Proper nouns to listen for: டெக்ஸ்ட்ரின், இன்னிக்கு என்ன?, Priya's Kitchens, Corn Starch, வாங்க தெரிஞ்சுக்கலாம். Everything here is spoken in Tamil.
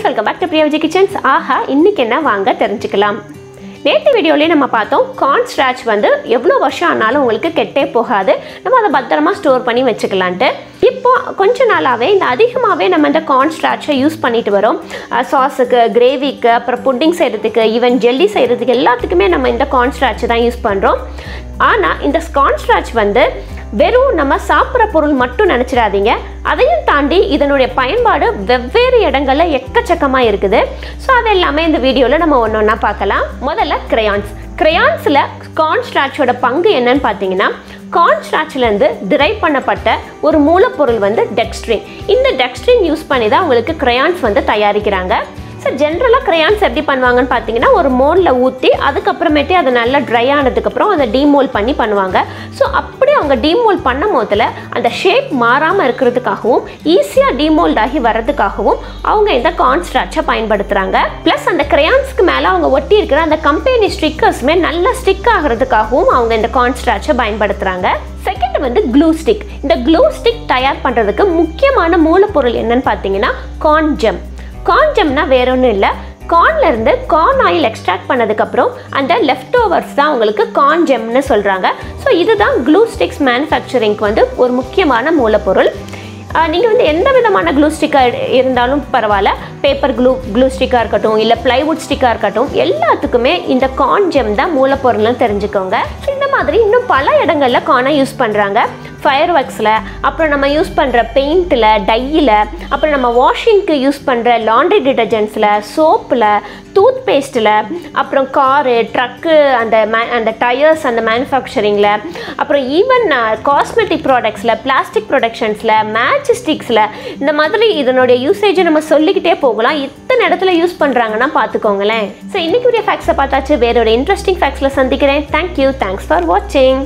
friends, welcome back to Priya's Kitchens. ஆஹா, இன்னைக்கு என்ன வாங்க தெரிஞ்சுக்கலாம். நேற்று வீடியோலயே நம்ம பார்த்தோம் corn starch வந்து எவ்வளவு வருஷம் ஆனாலும் உங்களுக்கு கெட்டே போகாது. நம்ம அதை பத்திரமா ஸ்டோர் பண்ணி வெச்சுக்கலாம்ட்டு. இப்போ கொஞ்ச நாளாவே இந்த அதிகமாவே நம்ம இந்த corn starch யூஸ் பண்ணிட்டு வரோம். சாஸ்க்கு, கிரேவிக்கு, அப்புறம் புட்டிங் செய்யறதுக்கு, ஈவன் ஜெல்லி செய்யறதுக்கு எல்லாத்துக்குமே நம்ம இந்த corn starch தான் யூஸ் பண்றோம். ஆனா இந்த corn starch வந்து வெறும் நம்ம சாப்பிட்ற பொருள் மட்டும் நினைச்சிடாதீங்க. அதையும் தாண்டி இதனுடைய பயன்பாடு வெவ்வேறு இடங்கள்ல எக்கச்சக்கமா இருக்குது. சோ அதெல்லாமே இந்த வீடியோல நம்ம ஒவ்வொண்ணா பார்க்கலாம். முதல்ல கிரையான்ஸ். கிரையான்ஸ்ல கார்ன் ஸ்டார்ச்சோட பங்கு என்னன்னு பாத்தீங்கன்னா, கார்ன் ஸ்டார்ச்ல இருந்து டிரைவ் பண்ணப்பட்ட ஒரு மூலப்பொருள் வந்து டெக்ஸ்ட்ரின். இந்த டெக்ஸ்ட்ரின் யூஸ் பண்ணி தான் உங்களுக்கு கிரையான்ஸ் வந்து தயாரிக்கிறாங்க. சார் ஜென்ரலாக கிரையான்ஸ் எப்படி பண்ணுவாங்கன்னு பார்த்தீங்கன்னா, ஒரு மோலில் ஊற்றி அதுக்கப்புறமேட்டு அதை நல்லா ட்ரை ஆனதுக்கப்புறம் அதை டீமோல் பண்ணி பண்ணுவாங்க. ஸோ அப்படி அவங்க டீமோல் பண்ணும் போதில் அந்த ஷேப் மாறாமல் இருக்கிறதுக்காகவும் ஈஸியாக டீமோல்ட் ஆகி வர்றதுக்காகவும் அவங்க இந்த கார்ன் ஸ்டார்ச்சை பயன்படுத்துகிறாங்க. ப்ளஸ் அந்த கிரையான்ஸ்க்கு மேலே அவங்க ஒட்டி இருக்கிற அந்த கம்பெனி ஸ்டிக்கர்ஸுமே நல்லா ஸ்டிக் ஆகிறதுக்காகவும் அவங்க இந்த கார்ன் ஸ்டார்ச்சை பயன்படுத்துகிறாங்க. செகண்ட் வந்து க்ளூ ஸ்டிக். இந்த க்ளூ ஸ்டிக் தயார் பண்ணுறதுக்கு முக்கியமான மூலப்பொருள் என்னன்னு பார்த்தீங்கன்னா கார்ன் ஜெம். கார்ன் ஜெம்னா வேற ஒன்றும் இல்லை, கார்ன்லேருந்து கார்ன் ஆயில் எக்ஸ்ட்ராக்ட் பண்ணதுக்கப்புறம் அந்த லெஃப்ட் ஓவர்ஸ் தான் உங்களுக்கு கார்ன் ஜெம்னு சொல்கிறாங்க. ஸோ இதுதான் க்ளூ ஸ்டிக்ஸ் மேனுஃபேக்சரிங்க்கு வந்து ஒரு முக்கியமான மூலப்பொருள். நீங்கள் வந்து எந்த விதமான க்ளூ ஸ்டிக்காக இருந்தாலும் பரவாயில்ல, பேப்பர் க்ளூ ஸ்டிக்காக இருக்கட்டும், இல்லை பிளைவுட் ஸ்டிக்காக இருக்கட்டும், எல்லாத்துக்குமே இந்த கார்ன் ஜெம் தான் மூலப்பொருள்னு தெரிஞ்சுக்கோங்க. இந்த மாதிரி இன்னும் பல இடங்களில் கார்னை யூஸ் பண்ணுறாங்க. ஃபயர் ஒர்க்ஸில், அப்புறம் நம்ம யூஸ் பண்ணுற பெயிண்டில், டையில், அப்புறம் நம்ம வாஷிங்க்கு யூஸ் பண்ணுற லாண்ட்ரி டிட்டர்ஜென்ட்ஸில், சோப்பில், டூத் பேஸ்ட்டில், அப்புறம் காரு, ட்ரக்கு, அந்த டயர்ஸ், அந்த மேனுஃபேக்சரிங்கில், அப்புறம் ஈவன் காஸ்மெட்டிக் ப்ராடக்ட்ஸில், பிளாஸ்டிக் ப்ரொடக்ஷன்ஸில், மேட்ச் ஸ்டிக்ஸில், இந்த மாதிரி இதனுடைய யூசேஜை நம்ம சொல்லிக்கிட்டே போகலாம். இத்தனை இடத்துல யூஸ் பண்ணுறாங்கன்னா பார்த்துக்கோங்களேன். ஸோ இன்றைக்குரிய ஃபேக்ட்ஸை பார்த்தாச்சு. வேறொரு இன்ட்ரெஸ்டிங் ஃபேக்ட்ஸில் சந்திக்கிறேன். தேங்க்யூ. தேங்க்ஸ் ஃபார் வாட்சிங்.